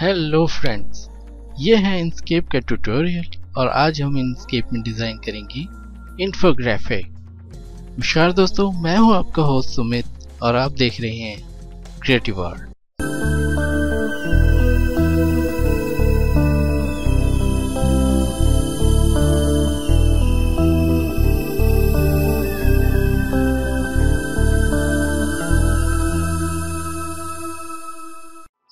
Hello friends, ये है inscape का ट्यूटोरियल और आज हम इंस्केप में डिज़ाइन करेंगे इन्फोग्राफिक। नमस्कार दोस्तों, मैं हूँ आपका होस्ट सुमित और आप देख रहे हैं क्रिएटिव आर्ट।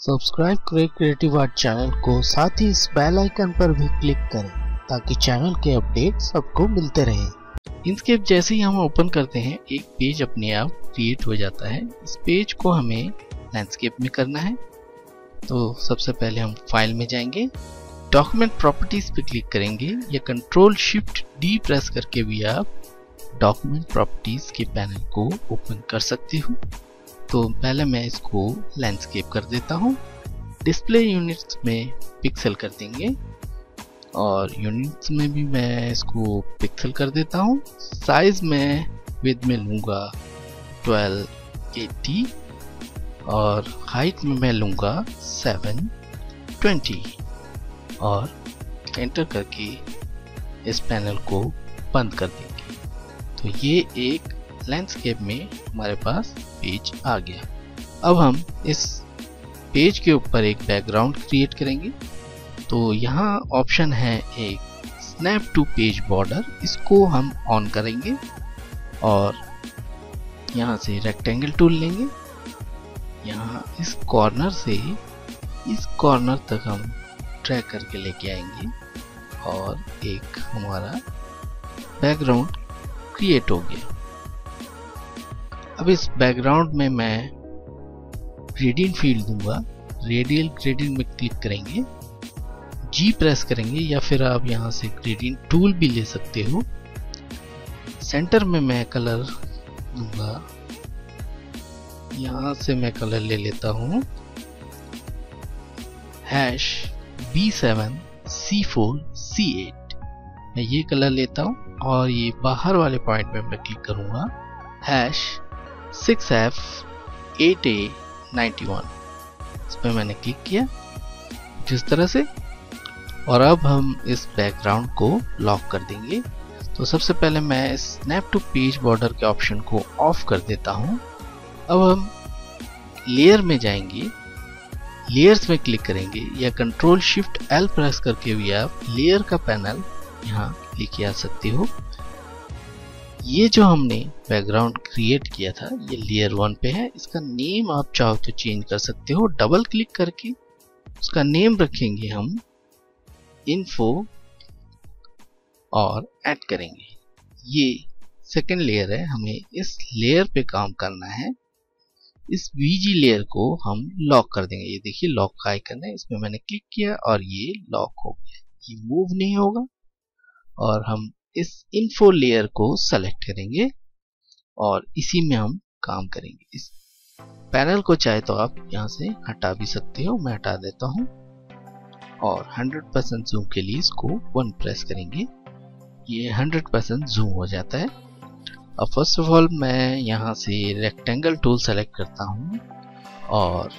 सब्सक्राइब करें क्रिएटिव आर्ट चैनल को, साथ ही इस बेल आइकन पर भी क्लिक करें ताकि चैनल के अपडेट्स आपको मिलते रहें। इंस्केप जैसे ही हम ओपन करते हैं, एक पेज अपने आप क्रिएट हो जाता है। इस पेज को हमें लैंडस्केप में करना है, तो सबसे पहले हम फाइल में जाएंगे, डॉक्यूमेंट प्रॉपर्टीज पे क्लिक करेंगे या कंट्रोल शिफ्ट डी प्रेस करके भी आप डॉक्यूमेंट प्रॉपर्टीज के पैनल को ओपन कर सकते हो। तो पहले मैं इसको लैंडस्केप कर देता हूँ। डिस्प्ले यूनिट्स में पिक्सल कर देंगे और यूनिट्स में भी मैं इसको पिक्सल कर देता हूँ। साइज में विद में लूँगा 1280 और हाइट में मैं लूँगा 720 और एंटर करके इस पैनल को बंद कर देंगे। तो ये एक लैंडस्केप में हमारे पास पेज आ गया। अब हम इस पेज के ऊपर एक बैकग्राउंड क्रिएट करेंगे, तो यहाँ ऑप्शन है एक स्नैप टू पेज बॉर्डर, इसको हम ऑन करेंगे और यहाँ से रेक्टेंगल टूल लेंगे। यहाँ इस कॉर्नर से इस कॉर्नर तक हम ड्रैग करके लेके आएंगे और एक हमारा बैकग्राउंड क्रिएट हो गया। अब इस बैकग्राउंड में मैं ग्रेडियंट फील्ड दूंगा, रेडियल ग्रेडियंट में क्लिक करेंगे, जी प्रेस करेंगे या फिर आप यहाँ से ग्रेडियंट टूल भी ले सकते हो। सेंटर में मैं कलर दूंगा, यहाँ से मैं कलर ले लेता हूँ #B7C4C8, मैं ये कलर लेता हूँ और ये बाहर वाले पॉइंट में मैं क्लिक करूँगा #6F8A91, इस पर मैंने क्लिक किया जिस तरह से। और अब हम इस बैकग्राउंड को लॉक कर देंगे। तो सबसे पहले मैं स्नैप टू पेज बॉर्डर के ऑप्शन को ऑफ कर देता हूँ। अब हम लेयर में जाएंगे, लेयर्स में क्लिक करेंगे या कंट्रोल शिफ्ट एल प्रेस करके भी आप लेयर का पैनल यहाँ लेके आ सकते हो। ये जो हमने बैकग्राउंड क्रिएट किया था ये लेयर 1 पे है। इसका नेम आप चाहो तो चेंज कर सकते हो, डबल क्लिक करके उसका नेम रखेंगे हम इन्फो और ऐड करेंगे। ये सेकंड लेयर है, हमें इस लेयर पे काम करना है। इस वीजी लेयर को हम लॉक कर देंगे। ये देखिए लॉक का आइकन है, इसमें मैंने क्लिक किया और ये लॉक हो गया, ये मूव नहीं होगा। और हम इस इन्फो लेयर को सेलेक्ट करेंगे और इसी में हम काम करेंगे। इस पैनल को चाहे तो आप यहाँ से हटा भी सकते हो, मैं हटा देता हूँ। और 100% जूम के लिए इसको 1 प्रेस करेंगे, ये 100% जूम हो जाता है। अब फर्स्ट ऑफ ऑल मैं यहाँ से रेक्टेंगल टूल सेलेक्ट करता हूँ और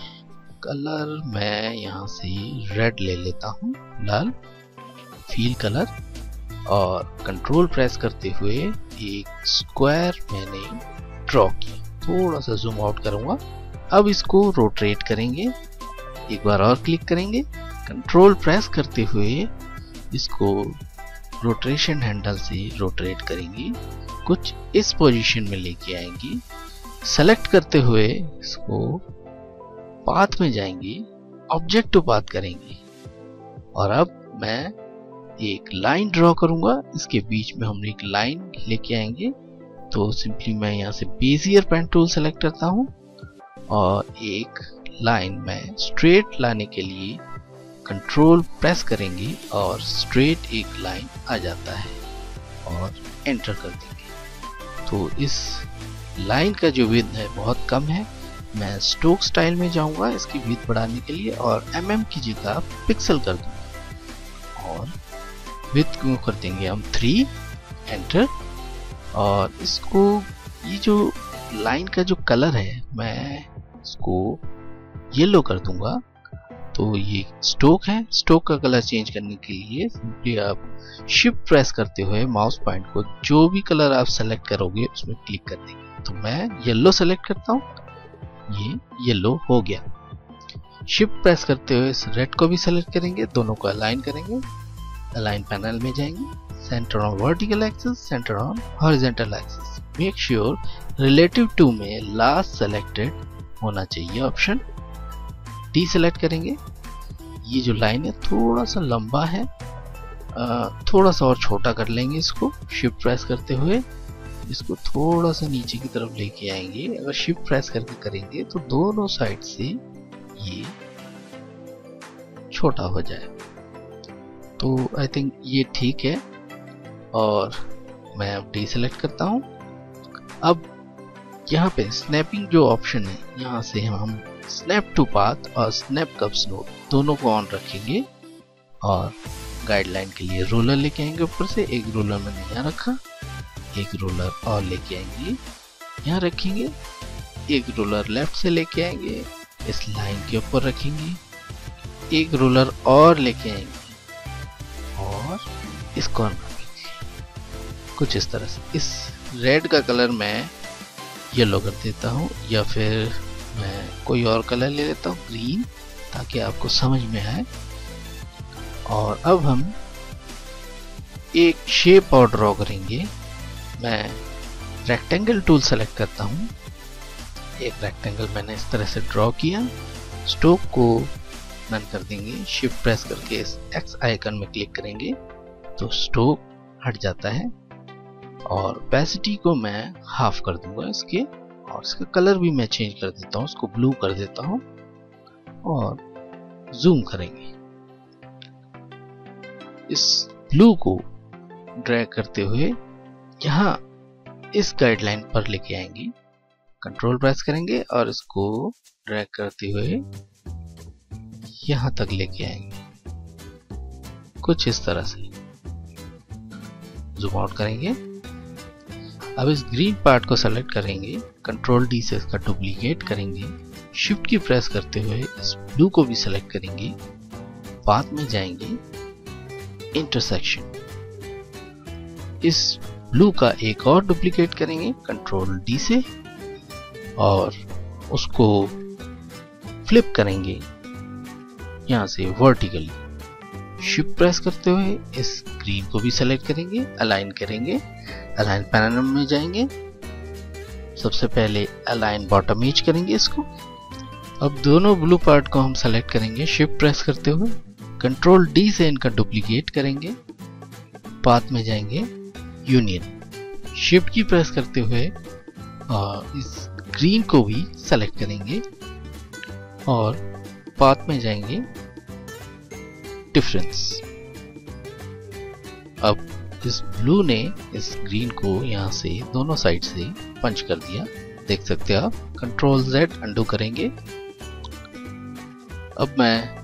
कलर मैं यहाँ से रेड ले लेता हूँ, लाल फील कलर, और कंट्रोल प्रेस करते हुए एक स्क्वायर मैंने ड्रॉ किया। थोड़ा सा जूम आउट करूँगा। अब इसको रोटेट करेंगे, एक बार और क्लिक करेंगे, कंट्रोल प्रेस करते हुए इसको रोटेशन हैंडल से रोटेट करेंगे, कुछ इस पोजीशन में लेके आएंगे। सेलेक्ट करते हुए इसको पाथ में जाएंगे, ऑब्जेक्ट टू पाथ करेंगे और अब मैं एक लाइन ड्रॉ करूंगा। इसके बीच में हम एक लाइन लेके आएंगे, तो सिंपली मैं यहाँ से बेजियर पेन टूल सेलेक्ट करता हूँ और एक लाइन में स्ट्रेट लाने के लिए कंट्रोल प्रेस करेंगे और स्ट्रेट एक लाइन आ जाता है और एंटर कर देंगे। तो इस लाइन का जो विड्थ है बहुत कम है, मैं स्ट्रोक स्टाइल में जाऊंगा इसकी विड्थ बढ़ाने के लिए और mm की जगह पिक्सल कर दूंगा और विड्थ को कर देंगे हम 3, एंटर। और इसको ये जो लाइन का जो कलर है मैं इसको येलो कर दूंगा। तो ये स्ट्रोक है। स्ट्रोक का कलर चेंज करने के लिए सिंपली आप शिफ्ट प्रेस करते हुए माउस पॉइंट को जो भी कलर आप सेलेक्ट करोगे उसमें क्लिक कर देंगे। तो मैं येलो सेलेक्ट करता हूँ, ये येलो हो गया। शिफ्ट प्रेस करते हुए इस रेड को भी सेलेक्ट करेंगे, दोनों को अलाइन करेंगे। अलाइन पैनल में जाएंगे, centre on vertical axis, centre on horizontal axis. Make sure relative to में लास्ट सेलेक्टेड होना चाहिए ऑप्शन। डी सेलेक्ट करेंगे, ये जो लाइन है थोड़ा सा लंबा है, थोड़ा सा और छोटा कर लेंगे इसको। शिफ्ट प्रेस करते हुए इसको थोड़ा सा नीचे की तरफ लेके आएंगे। अगर शिफ्ट प्रेस करके करेंगे तो दोनों साइड से ये छोटा हो जाए। तो आई थिंक ये ठीक है और मैं अब डी सेलेक्ट करता हूँ। अब यहाँ पे स्नैपिंग जो ऑप्शन है, यहाँ से हम स्नैप टू पाथ और स्नैप कप्स नोड दोनों को ऑन रखेंगे और गाइडलाइन के लिए रोलर लेके आएंगे ऊपर से। एक रोलर मैंने यहाँ रखा, एक रोलर और लेके आएंगे यहाँ रखेंगे, एक रोलर लेफ्ट से लेके आएंगे इस लाइन के ऊपर रखेंगे, एक रोलर और लेके आएंगे और इस कॉर्नर पे कुछ इस तरह से। इस रेड का कलर मैं येलो कर देता हूँ या फिर मैं कोई और कलर ले लेता हूँ ग्रीन, ताकि आपको समझ में आए। और अब हम एक शेप और ड्रॉ करेंगे। मैं रेक्टेंगल टूल सेलेक्ट करता हूँ, एक रेक्टेंगल मैंने इस तरह से ड्रॉ किया। स्ट्रोक को बंद कर देंगे, शिफ्ट प्रेस करके इस एक्स आइकन में क्लिक करेंगे तो स्ट्रोक हट जाता है। और opacity को मैं हाफ कर दूंगा इसके, और इसका कलर भी मैं चेंज कर देता हूँ, इसको ब्लू कर देता हूँ और जूम करेंगे। इस ब्लू को ड्रैग करते हुए यहाँ इस गाइडलाइन पर लेके आएंगे, कंट्रोल प्रेस करेंगे और इसको ड्रैग करते हुए यहाँ तक लेके आएंगे कुछ इस तरह से। जूम आउट करेंगे। अब इस ग्रीन पार्ट को सेलेक्ट करेंगे, कंट्रोल डी से इसका डुप्लीकेट करेंगे, शिफ्ट की प्रेस करते हुए इस ब्लू को भी सेलेक्ट करेंगे, बाद में जाएंगे इंटरसेक्शन, इस ब्लू का एक और डुप्लीकेट करेंगे कंट्रोल डी से और उसको फ्लिप करेंगे यहाँ से वर्टिकली। शिफ्ट प्रेस करते हुए इस ग्रीन को भी सेलेक्ट करेंगे, अलाइन करेंगे, अलाइन पैनल में जाएंगे। सबसे पहले अलाइन बॉटम एज करेंगे इसको। अब दोनों ब्लू पार्ट को हम सेलेक्ट करेंगे, शिफ्ट प्रेस करते हुए कंट्रोल डी से इनका डुप्लीकेट करेंगे, पाथ में जाएंगे यूनियन, शिफ्ट की प्रेस करते हुए और इस ग्रीन को भी सेलेक्ट करेंगे और पाथ में जाएंगे डिफरेंस। अब इस ब्लू ने इस ग्रीन को यहाँ से दोनों साइड से पंच कर दिया, देख सकते हैं आप। कंट्रोल Z अंडू करेंगे। अब मैं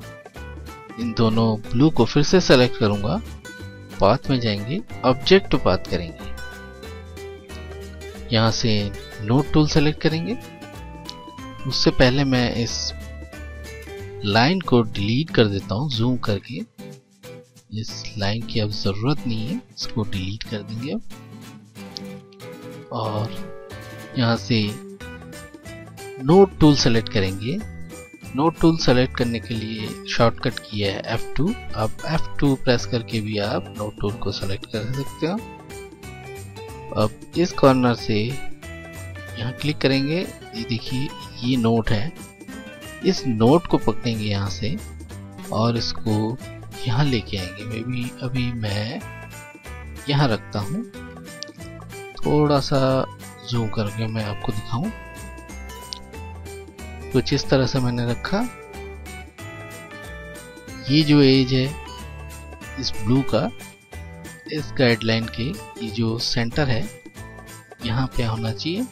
इन दोनों ब्लू को फिर से सेलेक्ट करूंगा, पाथ में जाएंगे, ऑब्जेक्ट टू पाथ करेंगे, यहाँ से नोड टूल सेलेक्ट करेंगे। उससे पहले मैं इस लाइन को डिलीट कर देता हूँ जूम करके, इस लाइन की अब ज़रूरत नहीं है, इसको डिलीट कर देंगे अब। और यहाँ से नोड टूल सेलेक्ट करेंगे। नोड टूल सेलेक्ट करने के लिए शॉर्टकट की है F2। अब F2 प्रेस करके भी आप नोड टूल को सेलेक्ट कर सकते हो। अब इस कॉर्नर से यहाँ क्लिक करेंगे, ये देखिए ये नोड है, इस नोट को पकड़ेंगे यहाँ से और इसको यहाँ लेके आएंगे। मे बी अभी मैं यहाँ रखता हूँ, थोड़ा सा जूम करके मैं आपको दिखाऊँ। कुछ इस तरह से मैंने रखा। ये जो एज है इस ब्लू का, इस गाइडलाइन के ये जो सेंटर है यहाँ पे होना चाहिए।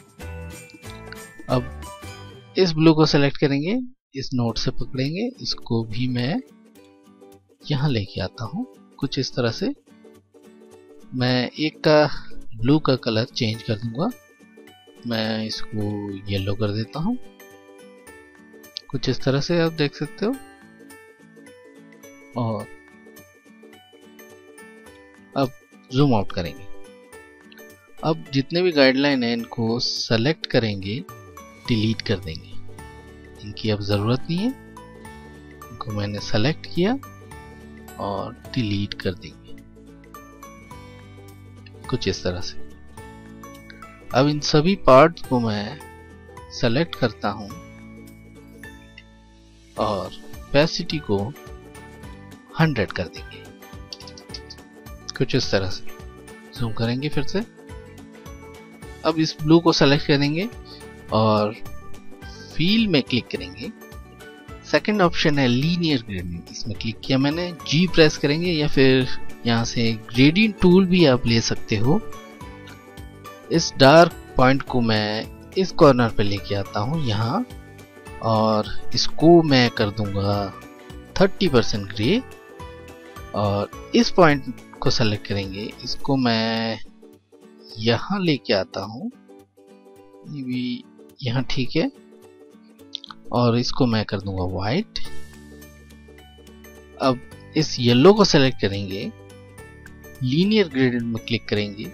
अब इस ब्लू को सेलेक्ट करेंगे, इस नोट से पकड़ेंगे, इसको भी मैं यहाँ लेके आता हूँ कुछ इस तरह से। मैं एक का ब्लू का कलर चेंज कर दूंगा, मैं इसको येलो कर देता हूँ कुछ इस तरह से, आप देख सकते हो। और अब जूम आउट करेंगे। अब जितने भी गाइडलाइन है इनको सेलेक्ट करेंगे, डिलीट कर देंगे, इनकी अब ज़रूरत नहीं है। इनको मैंने सेलेक्ट किया और डिलीट कर देंगे कुछ इस तरह से। अब इन सभी पार्ट्स को मैं सेलेक्ट करता हूं और opacity को 100 कर देंगे कुछ इस तरह से। जूम करेंगे फिर से। अब इस ब्लू को सेलेक्ट करेंगे और फील में क्लिक करेंगे। सेकंड ऑप्शन है लीनियर ग्रेडियंट, इसमें क्लिक किया मैंने, जी प्रेस करेंगे, या फिर यहाँ से ग्रेडियंट टूल भी आप ले सकते हो। इस डार्क पॉइंट को मैं इस कॉर्नर पे लेके आता हूँ यहाँ, और इसको मैं कर दूंगा 30% ग्रे। और इस पॉइंट को सेलेक्ट करेंगे, इसको मैं यहाँ लेके आता हूँ, ये भी यहाँ ठीक है, और इसको मैं कर दूंगा वाइट। अब इस येलो को सेलेक्ट करेंगे, लीनियर ग्रेडियंट में क्लिक करेंगे।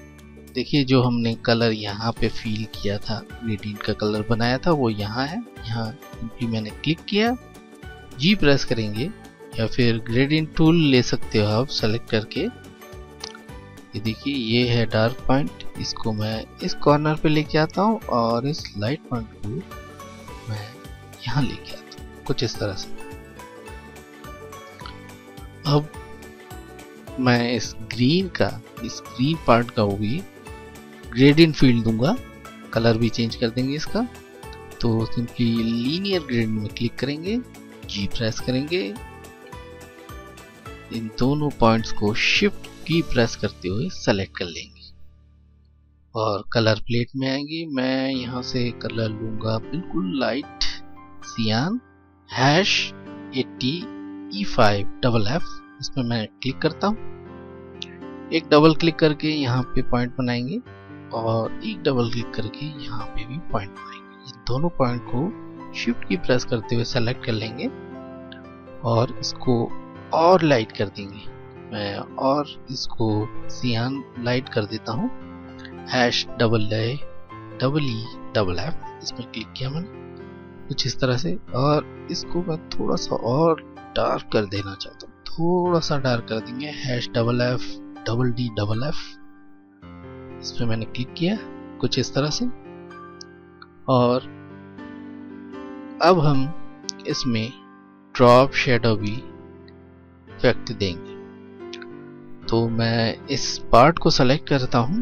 देखिए जो हमने कलर यहाँ पे फील किया था, ग्रेडियंट का कलर बनाया था, वो यहाँ है। यहाँ भी मैंने क्लिक किया, जी प्रेस करेंगे, या फिर ग्रेडियंट टूल ले सकते हो आप सेलेक्ट करके। ये देखिए ये है डार्क पॉइंट, इसको मैं इस कॉर्नर पे लेके आता हूँ और इस लाइट पॉइंट को मैं यहाँ लेके आता हूँ कुछ इस तरह से। अब मैं इस ग्रीन पार्ट का होगी ग्रेडियंट फील्ड दूंगा, कलर भी चेंज कर देंगे इसका। तो सिंपली लीनियर ग्रेडियंट में क्लिक करेंगे, जी प्रेस करेंगे, इन दोनों पॉइंट्स को शिफ्ट की प्रेस करते हुए सेलेक्ट कर लेंगे और कलर प्लेट में आएंगे। मैं यहाँ से कलर लूंगा बिल्कुल लाइट सियान #80E5FF। इसमें मैं क्लिक करता हूँ, एक डबल क्लिक करके यहाँ पे पॉइंट बनाएंगे और एक डबल क्लिक करके यहाँ पे भी पॉइंट बनाएंगे। इन दोनों पॉइंट को शिफ्ट की प्रेस करते हुए सेलेक्ट कर लेंगे और इसको और लाइट कर देंगे। मैं और इसको सियान लाइट कर देता हूँ, #EEFF। इसमें क्लिक किया मैंने कुछ इस तरह से, और इसको मैं थोड़ा सा और डार्क कर देना चाहता हूँ, थोड़ा सा डार्क कर देंगे, #FFDDF। इस पर मैंने क्लिक किया कुछ इस तरह से। और अब हम इसमें ड्रॉप शेडो भी इफेक्ट देंगे। तो मैं इस पार्ट को सेलेक्ट करता हूं,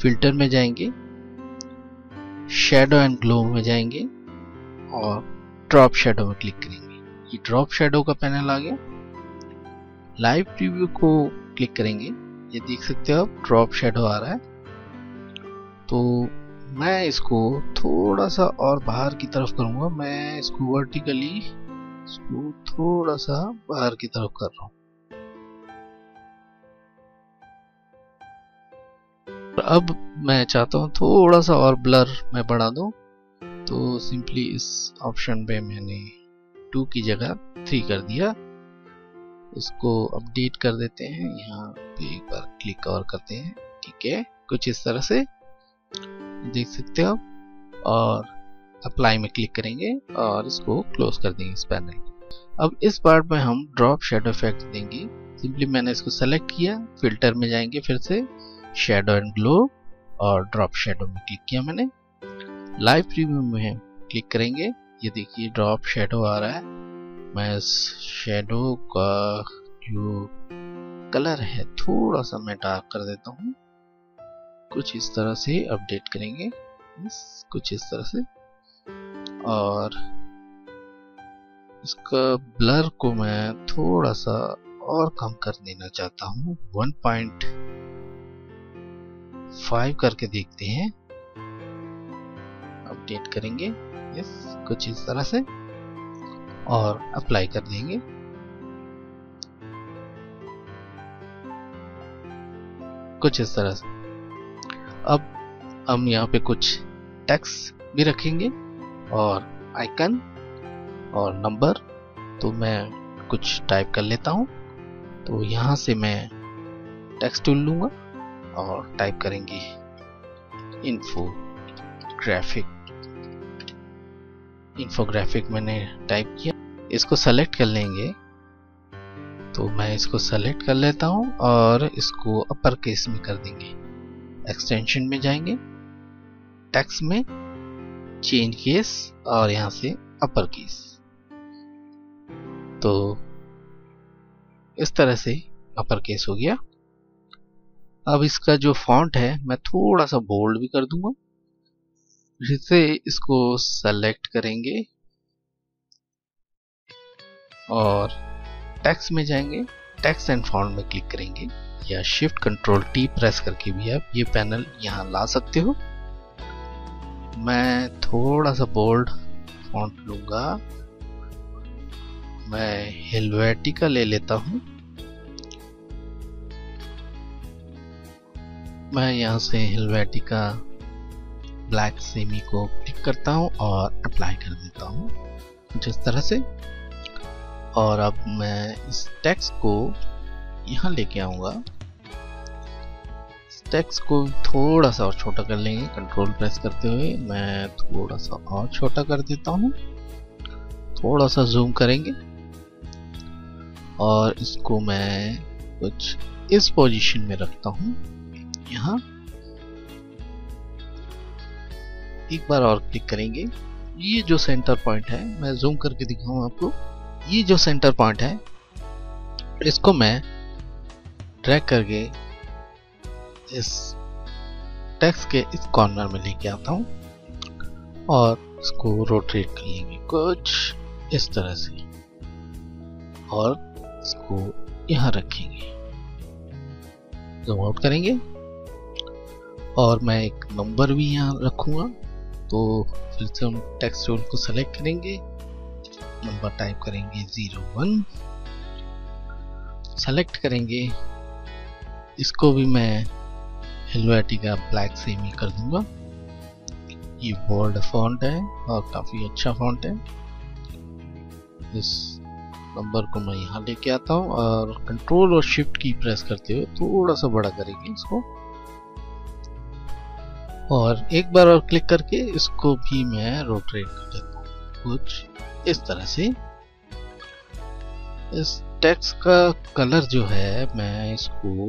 फिल्टर में जाएंगे, शेडो एंड ग्लो में जाएंगे और ड्रॉप शेडो में क्लिक करेंगे। ये ड्रॉप शेडो का पैनल आ गया। लाइव प्रीव्यू को क्लिक करेंगे, ये देख सकते हो आप ड्रॉप शेडो आ रहा है। तो मैं इसको थोड़ा सा और बाहर की तरफ करूंगा, मैं इसको वर्टिकली थोड़ा सा बाहर की तरफ कर रहा हूँ। अब मैं चाहता हूँ थोड़ा सा और ब्लर मैं बढ़ा दूं, तो सिंपली इस ऑप्शन पे मैंने 2 की जगह 3 कर दिया। इसको अपडेट कर देते हैं, यहाँ पे एक बार क्लिक और करते हैं, ठीक है कुछ इस तरह से देख सकते हो आप। और अप्लाई में क्लिक करेंगे और इसको क्लोज कर देंगे इस पैनल। अब इस पार्ट में हम ड्रॉप शेडो इफेक्ट देंगे। सिंपली मैंने इसको सेलेक्ट किया, फिल्टर में जाएंगे, फिर से शेडो एंड ग्लो और ड्रॉप शेडो में क्लिक किया मैंने। लाइव प्रीव्यू में क्लिक करेंगे, ये देखिए ड्रॉप शेडो आ रहा है। मैं इस शेडो का जो कलर है थोड़ा सा मैं डार्क कर देता हूँ कुछ इस तरह से। अपडेट करेंगे कुछ इस तरह से, और इसका ब्लर को मैं थोड़ा सा और कम कर देना चाहता हूँ, 1.5 करके देखते हैं। अपडेट करेंगे, यस कुछ इस तरह से, और अप्लाई कर देंगे। कुछ इस तरह से। अब हम यहाँ पे कुछ टेक्स्ट भी रखेंगे और आइकन और नंबर। तो मैं कुछ टाइप कर लेता हूँ। तो यहाँ से मैं टेक्स्ट टूल लूँगा और टाइप करेंगे इन्फोग्राफिक मैंने टाइप किया। इसको सेलेक्ट कर लेंगे, तो मैं इसको सेलेक्ट कर लेता हूँ और इसको अपर केस में कर देंगे। एक्सटेंशन में जाएंगे, टेक्स्ट में चेंज केस और यहाँ से अपर केस। तो इस तरह से अपर केस हो गया। अब इसका जो फॉन्ट है मैं थोड़ा सा बोल्ड भी कर दूंगा। फिर से इसको सेलेक्ट करेंगे और टेक्स्ट में जाएंगे, टेक्स्ट एंड फॉन्ट में क्लिक करेंगे या शिफ्ट कंट्रोल टी प्रेस करके भी आप ये पैनल यहाँ ला सकते हो। मैं थोड़ा सा बोल्ड फॉन्ट लूंगा, मैं हेलवेटिका ले लेता हूं। मैं यहां से हेलवेटिका ब्लैक सेमी को क्लिक करता हूं और अप्लाई कर देता हूं कुछ इस तरह से। और अब मैं इस टेक्स्ट को यहां लेके आऊंगा। इस टेक्स्ट को थोड़ा सा और छोटा कर लेंगे, कंट्रोल प्रेस करते हुए मैं थोड़ा सा और छोटा कर देता हूं। थोड़ा सा जूम करेंगे और इसको मैं कुछ इस पोजीशन में रखता हूं। यहाँ एक बार और क्लिक करेंगे। ये जो सेंटर पॉइंट है, मैं जूम करके दिखाऊं आपको, ये जो सेंटर पॉइंट है इसको मैं ड्रैग करके इस टेक्स्ट के इस कॉर्नर में लेके आता हूं और इसको रोटेट कर लेंगे कुछ इस तरह से और इसको यहाँ रखेंगे। जूम आउट करेंगे और मैं एक नंबर भी यहाँ रखूंगा। तो फिर से हम टेक्स्ट टूल को सेलेक्ट करेंगे, नंबर टाइप करेंगे 01, सेलेक्ट करेंगे। इसको भी मैं हेलवेटिका ब्लैक से ही कर दूंगा। ये बोल्ड फॉन्ट है और काफी अच्छा फॉन्ट है। इस नंबर को मैं यहाँ लेके आता हूँ और कंट्रोल और शिफ्ट की प्रेस करते हुए थोड़ा सा बड़ा करेंगे इसको और एक बार और क्लिक करके इसको भी मैं रोटेट कर देता हूँ कुछ इस तरह से। इस टेक्स्ट का कलर जो है मैं इसको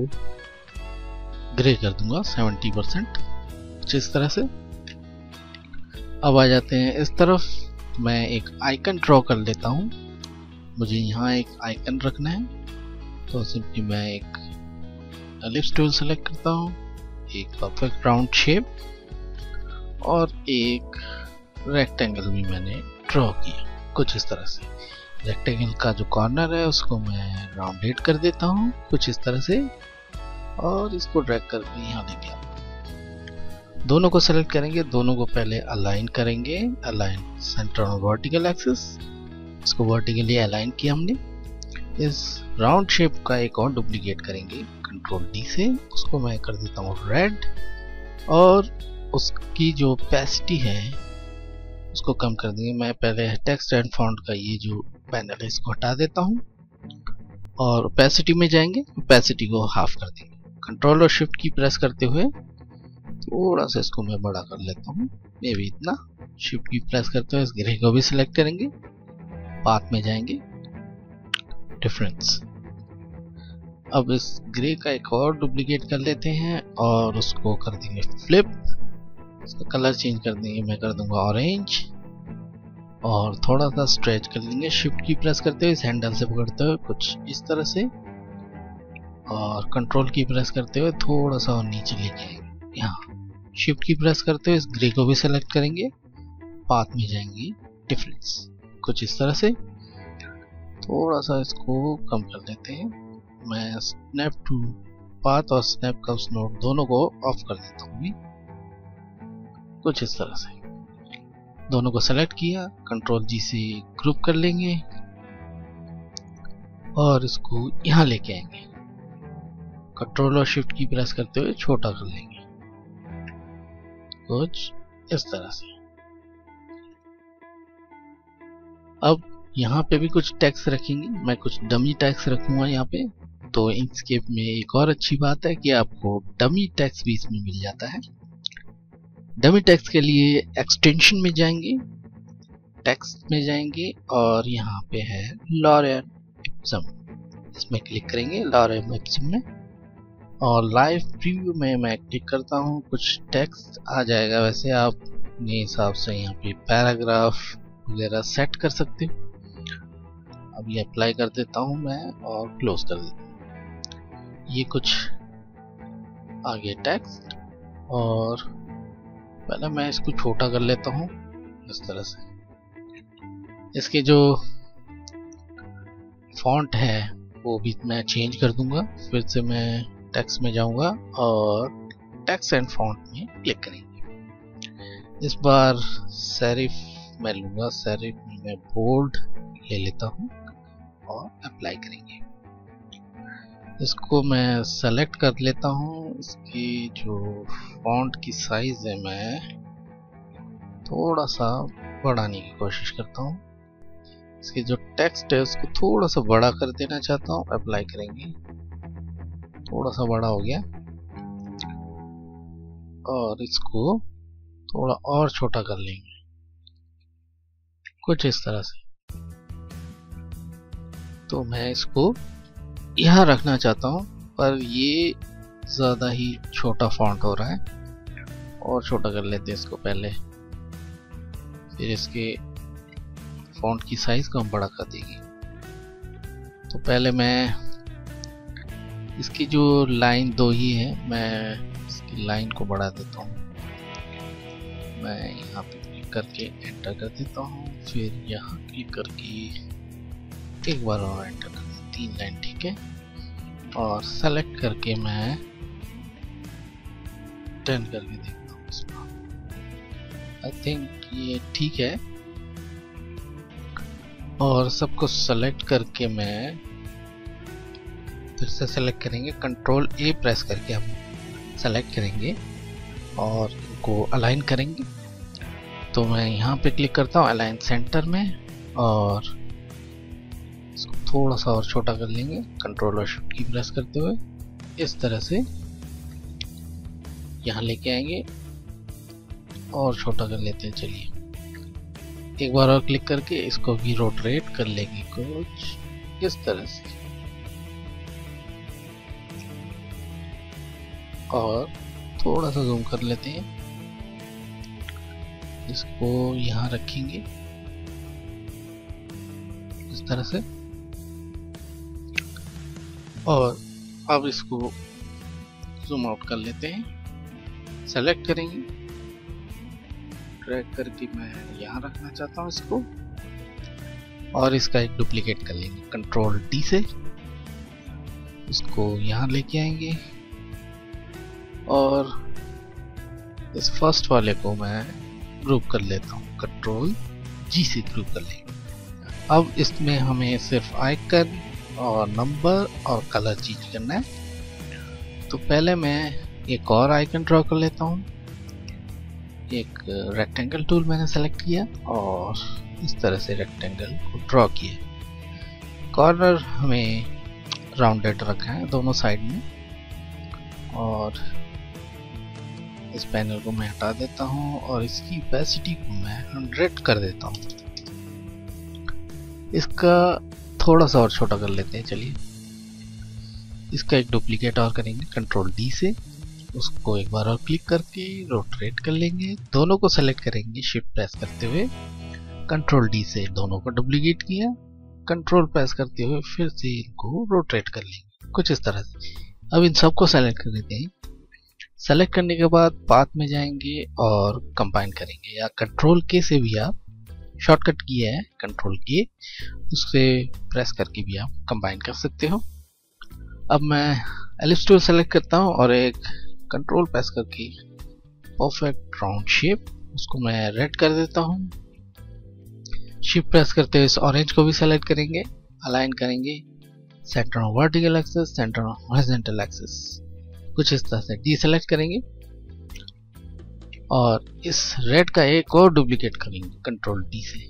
ग्रे कर दूंगा 70% कुछ इस तरह से। अब आ जाते हैं इस तरफ। मैं एक आइकन ड्रॉ कर लेता हूँ। मुझे यहाँ एक आइकन रखना है, तो सिंपली मैं एक एलिप्स टूल सेलेक्ट करता हूँ, एक परफेक्ट राउंड शेप और एक रेक्टेंगल भी मैंने ड्रॉ किया कुछ इस तरह से। रेक्टेंगल का जो कॉर्नर है उसको मैं राउंडेड कर देता हूँ कुछ इस तरह से और इसको ड्रैग करके यहाँ लेके आता हूँ। दोनों को सेलेक्ट करेंगे, दोनों को पहले अलाइन करेंगे, align centre on vertical axis. इसको वर्टिकली अलाइन किया हमने। इस राउंड शेप का एक और डुप्लीकेट करेंगे कंट्रोल डी से, उसको मैं कर देता हूँ रेड और उसकी जो opacity है उसको कम कर देंगे। मैं पहले टेक्स्ट एंड फॉन्ट का ये जो पैनल है इसको हटा देता हूँ और opacity में जाएंगे, opacity को हाफ कर देंगे। कंट्रोल और शिफ्ट की प्रेस करते हुए थोड़ा सा इसको मैं बड़ा कर लेता हूँ, ये भी इतना। शिफ्ट की प्रेस करते हुए इस ग्रे को भी सिलेक्ट करेंगे, पाथ में जाएंगे, डिफरेंस। अब इस ग्रे का एक और डुप्लीकेट कर लेते हैं और उसको कर देंगे फ्लिप। इसका कलर चेंज कर देंगे, मैं कर दूंगा ऑरेंज और थोड़ा सा स्ट्रेच कर लेंगे। शिफ्ट की प्रेस करते हुए इस हैंडल से पकड़ते हुए कुछ इस तरह से और कंट्रोल की प्रेस करते हुए थोड़ा सा और नीचे लेके आएंगे। यहाँ शिफ्ट की प्रेस करते हुए इस ग्रे को भी सेलेक्ट करेंगे, पाथ में जाएंगे, डिफरेंस कुछ इस तरह से। थोड़ा सा इसको कम कर लेते हैं। मैं स्नैप टू पाथ और स्नैप कर्व्स नोड दोनों को ऑफ कर देता हूँ कुछ इस तरह से। दोनों को सेलेक्ट किया, कंट्रोल जी से ग्रुप कर लेंगे और इसको यहाँ लेके आएंगे। कंट्रोल और शिफ्ट की प्रेस करते हुए छोटा कर लेंगे कुछ इस तरह से। अब यहाँ पे भी कुछ टैक्स रखेंगे, मैं कुछ डमी टैक्स रखूंगा यहाँ पे। तो इंक्सकेप में एक और अच्छी बात है कि आपको डमी टैक्स भी इसमें मिल जाता है। डमी टैक्स के लिए एक्सटेंशन में जाएंगे, टैक्स में जाएंगे और यहाँ पे है लॉरेम इप्सम, इसमें क्लिक करेंगे लॉरेम इप्सम में और लाइव प्रीव्यू में मैं क्लिक करता हूँ। कुछ टेक्स्ट आ जाएगा, वैसे आप अपने हिसाब से यहाँ पे पैराग्राफ वगैरह सेट कर सकते हो। अब ये अप्लाई कर देता हूँ मैं और क्लोज कर देता हूँ। ये कुछ आगे टेक्स्ट, और पहले मैं इसको छोटा कर लेता हूँ इस तरह से। इसके जो फॉन्ट है वो भी मैं चेंज कर दूंगा। फिर से मैं टेक्स्ट में जाऊंगा और टेक्स्ट एंड फॉन्ट में क्लिक करेंगे। इस बार सेरिफ मैं लूंगा, सेरिफ में बोल्ड ले लेता हूं और अप्लाई करेंगे। इसको मैं सेलेक्ट कर लेता हूं। इसकी जो फॉन्ट की साइज है मैं थोड़ा सा बढ़ाने की कोशिश करता हूं। इसके जो टेक्स्ट है उसको थोड़ा सा बड़ा कर देना चाहता हूँ, अप्लाई करेंगे। थोड़ा सा बड़ा हो गया, और इसको थोड़ा और छोटा कर लेंगे कुछ इस तरह से। तो मैं इसको यहाँ रखना चाहता हूँ, पर ये ज़्यादा ही छोटा फॉन्ट हो रहा है, और छोटा कर लेते हैं इसको पहले। फिर इसके फॉन्ट की साइज को हम बड़ा कर देंगे। तो पहले मैं इसकी जो लाइन दो ही है, मैं इसकी लाइन को बढ़ा देता हूँ। मैं यहाँ पे क्लिक करके एंटर कर देता हूँ, फिर यहाँ क्लिक करके एक बार और एंटर कर देता हूँ, 3 लाइन ठीक है। और सेलेक्ट करके मैं टर्न करके देखता हूँ इसको। आई थिंक ये ठीक है। और सबको सेलेक्ट करके मैं फिर से सेलेक्ट करेंगे, कंट्रोल A प्रेस करके हम सेलेक्ट करेंगे और इनको अलाइन करेंगे। तो मैं यहाँ पे क्लिक करता हूँ अलाइन सेंटर में, और इसको थोड़ा सा और छोटा कर लेंगे कंट्रोल और Shift की प्रेस करते हुए। इस तरह से यहाँ लेके आएंगे और छोटा कर लेते हैं। चलिए एक बार और क्लिक करके इसको भी रोटेट कर लेंगे कुछ इस तरह से, और थोड़ा सा जूम कर लेते हैं। इसको यहाँ रखेंगे इस तरह से, और अब इसको जूम आउट कर लेते हैं। सेलेक्ट करेंगे, ड्रैग करके मैं यहाँ रखना चाहता हूँ इसको, और इसका एक डुप्लीकेट कर लेंगे कंट्रोल D से। इसको यहाँ लेके आएंगे और इस फर्स्ट वाले को मैं ग्रुप कर लेता हूँ, कंट्रोल G से ग्रुप कर लेंगे। अब इसमें हमें सिर्फ आइकन और नंबर और कलर चेंज करना है। तो पहले मैं एक और आइकन ड्रॉ कर लेता हूँ। एक रेक्टेंगल टूल मैंने सेलेक्ट किया और इस तरह से रेक्टेंगल को ड्रॉ किया। कॉर्नर हमें राउंडेड रखा है दोनों साइड में, और इस पैनल को मैं हटा देता हूं और इसकी opacity को मैं 100 कर देता हूं। इसका थोड़ा सा और छोटा कर लेते हैं। चलिए इसका एक डुप्लीकेट और करेंगे कंट्रोल D से। उसको एक बार और क्लिक करके रोटेट कर लेंगे, दोनों को सेलेक्ट करेंगे शिफ्ट प्रेस करते हुए, कंट्रोल D से दोनों को डुप्लीकेट किया, कंट्रोल प्रेस करते हुए फिर से इनको रोटेट कर लेंगे कुछ इस तरह से। अब इन सबको सेलेक्ट कर लेते हैं। सेलेक्ट करने के बाद पाथ में जाएंगे और कंबाइन करेंगे, या कंट्रोल K से भी आप शॉर्टकट किया है कंट्रोल K, उससे प्रेस करके भी आप कंबाइन कर सकते हो। अब मैं एलिप्स टूल सेलेक्ट करता हूँ और एक कंट्रोल प्रेस करके परफेक्ट राउंड शेप, उसको मैं रेड कर देता हूँ। शिफ्ट प्रेस करते हुए इस ऑरेंज को भी सेलेक्ट करेंगे, अलाइन करेंगे, centre on vertical axis, centre on horizontal axis कुछ इस तरह से डीसेलेक्ट करेंगे, और इस रेड का एक और डुप्लीकेट करेंगे कंट्रोल D से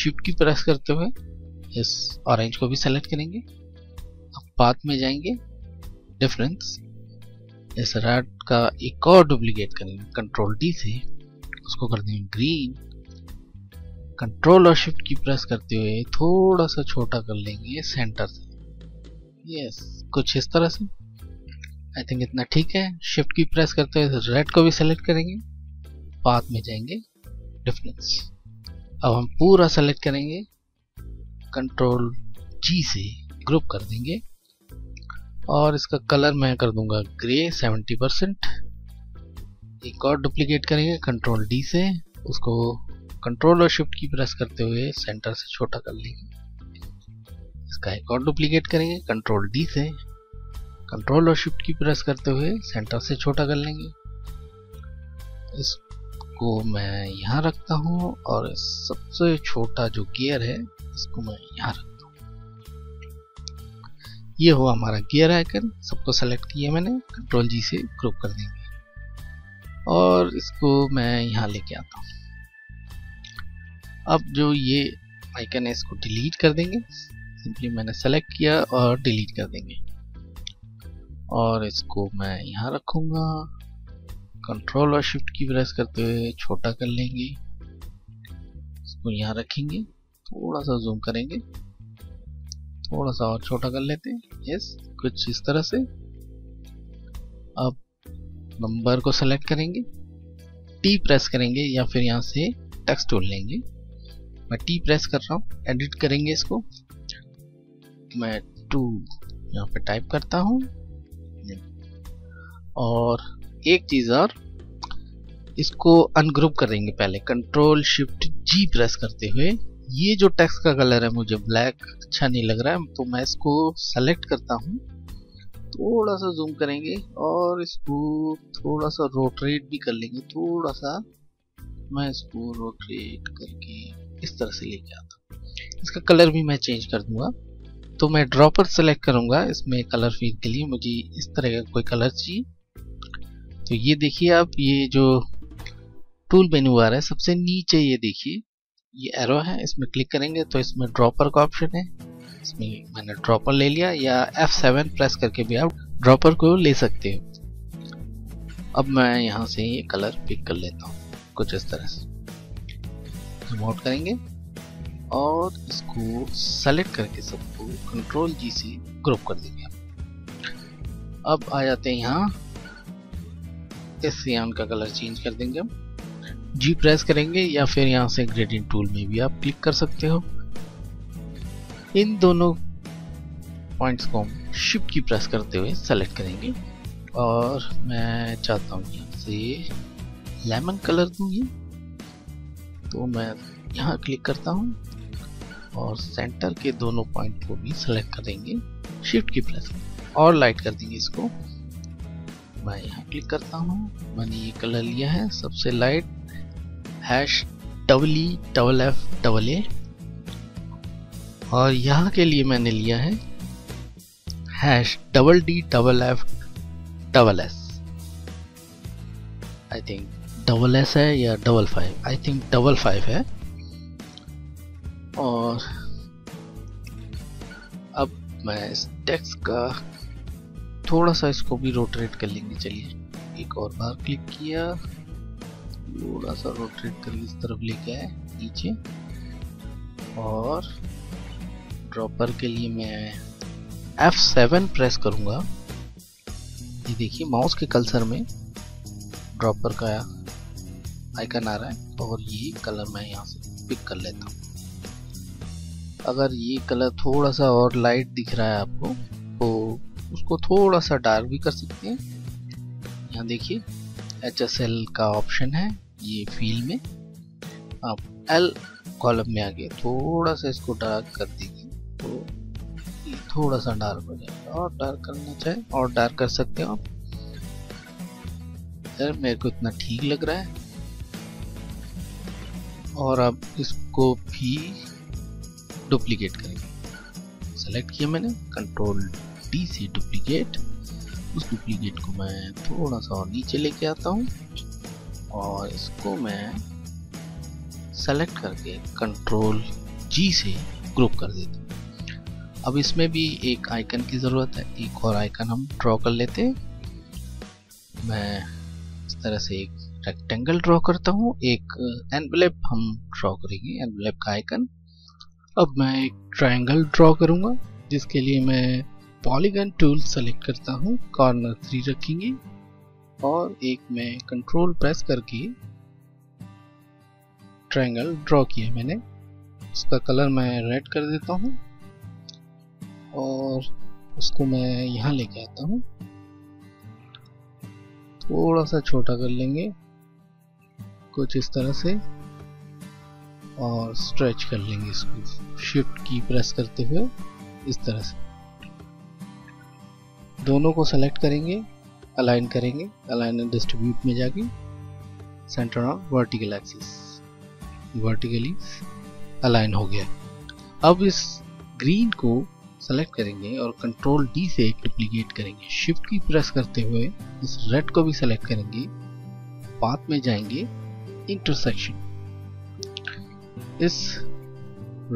शिफ्ट की प्रेस करते हुए इस ऑरेंज को भी सेलेक्ट करेंगे। अब पाथ में जाएंगे, डिफरेंस, इस रेड का एक और डुप्लीकेट करेंगे कंट्रोल डी से, उसको कर देंगे ग्रीन। कंट्रोल और शिफ्ट की प्रेस करते हुए थोड़ा सा छोटा कर लेंगे सेंटर से, यस कुछ इस तरह से। आई थिंक इतना ठीक है। शिफ्ट की प्रेस करते हुए रेड को भी सेलेक्ट करेंगे, पाथ में जाएंगे, डिफरेंस। अब हम पूरा सेलेक्ट करेंगे कंट्रोल जी से, ग्रुप कर देंगे और इसका कलर मैं कर दूंगा ग्रे 70%। एक और डुप्लीकेट करेंगे कंट्रोल डी से, उसको कंट्रोल और शिफ्ट की प्रेस करते हुए सेंटर से छोटा कर लेंगे। इसका एक और डुप्लीकेट करेंगे कंट्रोल डी से, कंट्रोल और शिफ्ट की प्रेस करते हुए सेंटर से छोटा कर लेंगे। इसको मैं यहाँ रखता हूँ और सबसे छोटा जो गियर है इसको मैं यहाँ रखता हूँ। ये हुआ हमारा गियर आइकन, सबको सेलेक्ट किया मैंने, कंट्रोल जी से ग्रुप कर देंगे और इसको मैं यहाँ लेके आता हूँ। अब जो ये आइकन है इसको डिलीट कर देंगे, सिंपली मैंने सेलेक्ट किया और डिलीट कर देंगे। और इसको मैं यहाँ रखूँगा, कंट्रोल और शिफ्ट की प्रेस करते हुए छोटा कर लेंगे। इसको यहाँ रखेंगे, थोड़ा सा जूम करेंगे, थोड़ा सा और छोटा कर लेते हैं, यस कुछ इस तरह से। अब नंबर को सेलेक्ट करेंगे, टी प्रेस करेंगे या फिर यहाँ से टेक्स्ट टूल लेंगे। मैं टी प्रेस कर रहा हूँ, एडिट करेंगे इसको। मैं 2 यहाँ पे टाइप करता हूँ। और एक चीज और, इसको अनग्रुप करेंगे पहले, कंट्रोल शिफ्ट जी प्रेस करते हुए। ये जो टेक्स्ट का कलर है मुझे ब्लैक अच्छा नहीं लग रहा है, तो मैं इसको सेलेक्ट करता हूँ, थोड़ा सा जूम करेंगे और इसको थोड़ा सा रोटेट भी कर लेंगे। थोड़ा सा मैं इसको रोटेट करके इस तरह से लेके आता हूँ। इसका कलर भी मैं चेंज कर दूंगा, तो मैं ड्रॉपर सेलेक्ट करूंगा। इसमें कलर फीड के लिए मुझे इस तरह का कोई कलर चाहिए। तो ये देखिए आप, ये जो टूल मेनू आ रहा है सबसे नीचे, ये देखिए ये एरो है, इसमें क्लिक करेंगे तो इसमें ड्रॉपर का ऑप्शन है, इसमें मैंने ड्रॉपर ले लिया। या F7 प्रेस करके भी आप ड्रॉपर को ले सकते हो। अब मैं यहाँ से ये कलर पिक कर लेता हूँ, कुछ इस तरह से। रिमूव करेंगे और इसको सेलेक्ट करके सबको कंट्रोल जी से ग्रुप कर देंगे। अब आ जाते हैं यहाँ, इस सियान का कलर चेंज कर देंगे हम, जी प्रेस करेंगे या फिर यहाँ से ग्रेडियंट टूल में भी आप क्लिक कर सकते हो। इन दोनों पॉइंट्स को हम शिफ्ट की प्रेस करते हुए सेलेक्ट करेंगे और मैं चाहता हूँ यहाँ से लेमन कलर दूंगी, तो मैं यहाँ क्लिक करता हूँ और सेंटर के दोनों पॉइंट को भी सेलेक्ट करेंगे शिफ्ट की प्रेस और लाइट कर देंगे इसको। मैं यहाँ क्लिक करता हूँ, मैंने ये कलर लिया है सबसे लाइट, #EEFA। और यहाँ के लिए मैंने लिया है $DDFFS। आई थिंक $S है या $5, आई थिंक $5 है। और अब मैं इस टेक्स्ट का थोड़ा सा इसको भी रोटेट कर लेंगे। चलिए एक और बार क्लिक किया, थोड़ा सा रोटेट करके इस तरफ लेके आए नीचे। और ड्रॉपर के लिए मैं F7 प्रेस करूँगा। ये देखिए माउस के कर्सर में ड्रॉपर का आइकन आ रहा है और ये कलर मैं यहाँ से पिक कर लेता हूँ। अगर ये कलर थोड़ा सा और लाइट दिख रहा है आपको तो उसको थोड़ा सा डार्क भी कर सकते हैं। यहाँ देखिए HSL का ऑप्शन है, ये फील्ड में आप L कॉलम में आगे थोड़ा सा इसको डार्क कर देंगे तो ये थोड़ा सा डार्क हो जाएगा। और डार्क करना चाहिए और डार्क कर सकते हो आप, यार मेरे को इतना ठीक लग रहा है। और अब इसको भी डुप्लीकेट करेंगे, सेलेक्ट किया मैंने, कंट्रोल डी से डुप्लीकेट। उस डुप्लीकेट को मैं थोड़ा सा और नीचे लेके आता हूँ और इसको मैं सेलेक्ट करके कंट्रोल जी से ग्रुप कर देते हैं। अब इसमें भी एक आइकन की ज़रूरत है, एक और आइकन हम ड्रॉ कर लेते हैं। मैं इस तरह से एक रेक्टेंगल ड्रॉ करता हूँ, एक एनवेलप हम ड्रॉ करेंगे, एनवेलप का आइकन। अब मैं एक ट्रायंगल ड्रॉ करूँगा, जिसके लिए मैं पॉलीगन टूल सेलेक्ट करता हूँ, कॉर्नर 3 रखेंगे और एक मैं कंट्रोल प्रेस करके ट्रायंगल ड्रॉ किया मैंने। उसका कलर मैं रेड कर देता हूँ और उसको मैं यहाँ लेके आता हूँ, थोड़ा सा छोटा कर लेंगे कुछ इस तरह से और स्ट्रेच कर लेंगे इसको शिफ्ट की प्रेस करते हुए। इस तरह से दोनों को सेलेक्ट करेंगे, अलाइन करेंगे, अलाइन एंड डिस्ट्रीब्यूट में जाके centre on vertical axis, vertically align हो गया। अब इस ग्रीन को सेलेक्ट करेंगे और कंट्रोल डी से डुप्लीकेट करेंगे, शिफ्ट की प्रेस करते हुए इस रेड को भी सेलेक्ट करेंगे, पाथ में जाएंगे, इंटरसेक्शन। इस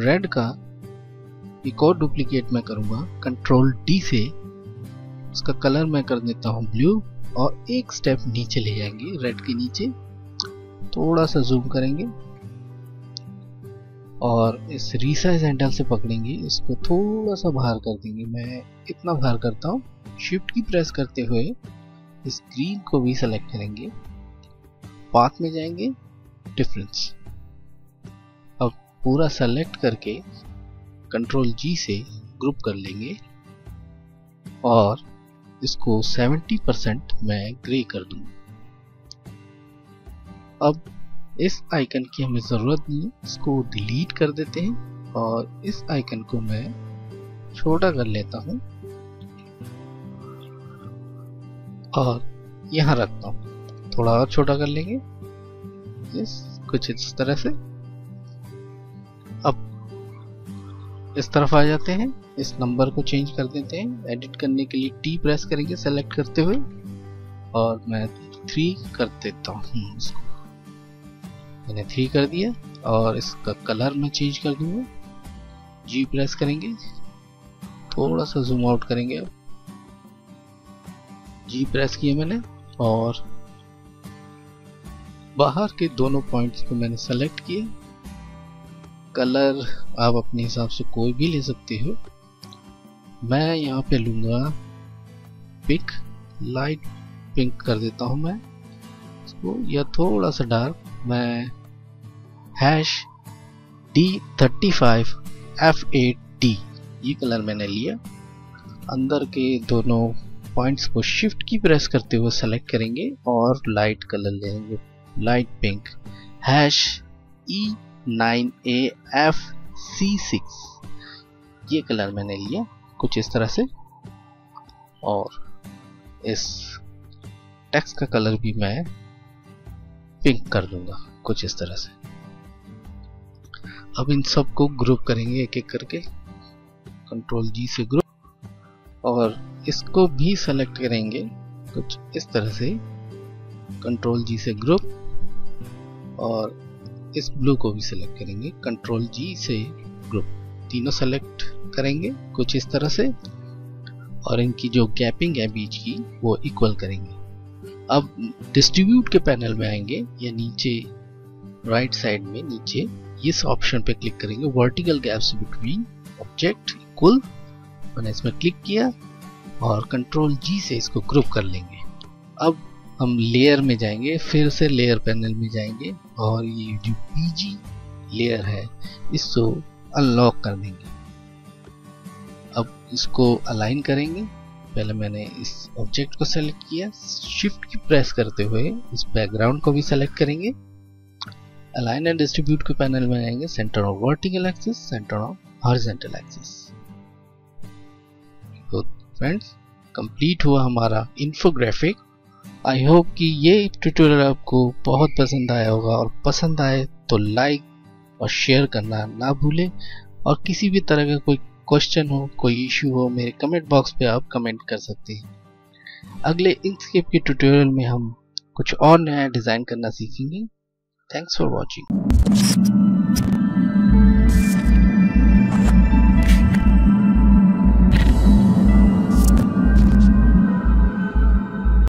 रेड का एक और डुप्लीकेट मैं करूँगा कंट्रोल डी से, उसका कलर मैं कर देता हूँ ब्लू और एक स्टेप नीचे ले जाएंगे रेड के नीचे, थोड़ा सा जूम करेंगे और इस रिसाइज हैंडल से पकड़ेंगे, इसको थोड़ा सा बाहर कर देंगे। मैं इतना बाहर करता हूँ, शिफ्ट की प्रेस करते हुए इस ग्रीन को भी सेलेक्ट करेंगे, पाथ में जाएंगे, डिफरेंस। अब पूरा सेलेक्ट करके कंट्रोल जी से ग्रुप कर लेंगे और इसको 70% मैं ग्रे कर दूंगा। अब इस आइकन की हमें ज़रूरत नहीं, इसको डिलीट कर देते हैं और इस आइकन को मैं छोटा कर लेता हूँ और यहाँ रखता हूँ, थोड़ा और छोटा कर लेंगे कुछ इस तरह से। अब इस तरफ आ जाते हैं, इस नंबर को चेंज कर देते हैं, एडिट करने के लिए टी प्रेस करेंगे सेलेक्ट करते हुए और मैं 3 कर देता हूँ, इसको मैंने 3 कर दिया और इसका कलर मैं चेंज कर दूंगा, जी प्रेस करेंगे, थोड़ा सा जूम आउट करेंगे। अब जी प्रेस किया मैंने और बाहर के दोनों पॉइंट्स को मैंने सेलेक्ट किए। कलर आप अपने हिसाब से कोई भी ले सकते हो, मैं यहाँ पे लूँगा पिंक, लाइट पिंक कर देता हूँ मैं इसको, या थोड़ा सा डार्क। मैं #D35F8D ये कलर मैंने लिया। अंदर के दोनों पॉइंट्स को शिफ्ट की प्रेस करते हुए सेलेक्ट करेंगे और लाइट कलर लेंगे, लाइट पिंक, #E9AFC6 ये कलर मैंने लिया कुछ इस तरह से। और इस टेक्स्ट का कलर भी मैं पिंक कर दूंगा कुछ इस तरह से। अब इन सब को ग्रुप करेंगे एक एक करके, कंट्रोल जी से ग्रुप, और इसको भी सेलेक्ट करेंगे कुछ इस तरह से, कंट्रोल जी से ग्रुप, और इस ब्लू को भी सेलेक्ट करेंगे, कंट्रोल जी से ग्रुप। तीनों सेलेक्ट करेंगे कुछ इस तरह से और इनकी जो गैपिंग है बीच की वो इक्वल करेंगे। अब डिस्ट्रीब्यूट के पैनल में आएंगे या नीचे राइट साइड में नीचे इस ऑप्शन पे क्लिक करेंगे, vertical gaps between object equal, मैंने इसमें क्लिक किया और कंट्रोल जी से इसको ग्रुप कर लेंगे। अब हम लेयर में जाएंगे, फिर से लेयर पैनल में जाएंगे और ये जो पीजी लेयर है इसको अनलॉक कर देंगे। अब इसको अलाइन करेंगे, पहले मैंने इस ऑब्जेक्ट को सेलेक्ट किया, शिफ्ट की प्रेस करते हुए इस बैकग्राउंड को भी सेलेक्ट करेंगे, अलाइन एंड डिस्ट्रीब्यूट के पैनल में आएंगे, centre of vertical axis, centre of horizontal axis. तो फ्रेंड्स, कंप्लीट हुआ हमारा इन्फोग्राफिक। आई होप कि ये ट्यूटोरियल आपको बहुत पसंद आया होगा, और पसंद आए तो लाइक और शेयर करना ना भूलें। और किसी भी तरह का कोई क्वेश्चन हो, कोई इशू हो, मेरे कमेंट बॉक्स पे आप कमेंट कर सकते हैं। अगले इंस्केप के ट्यूटोरियल में हम कुछ और नया डिज़ाइन करना सीखेंगे। Thanks for watching.